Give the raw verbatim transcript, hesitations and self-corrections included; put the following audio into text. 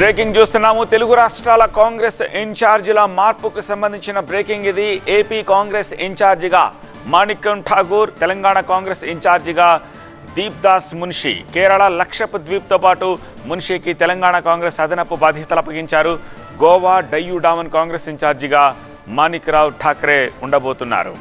Breaking చూస్తున్నాము. తెలుగు రాష్ట్రాల కాంగ్రెస్ ఇన్ఛార్జీల మార్పుకు సంబంధించిన బ్రేకింగ్ ఇది. ఏపీ కాంగ్రెస్ ఇన్ఛార్జిగా మాణిక్ ఠాగూర్, తెలంగాణ కాంగ్రెస్ ఇన్ఛార్జిగా దీప్దాస్ మున్షి. కేరళ లక్షద్వీప్తో పాటు మున్షికి తెలంగాణ కాంగ్రెస్ అదనపు బాధ్యతలు అప్పగించారు. గోవా డయ్యూ డామన్ కాంగ్రెస్ ఇన్ఛార్జిగా మాణిక్ రావు ఠాక్రే ఉండబోతున్నారు.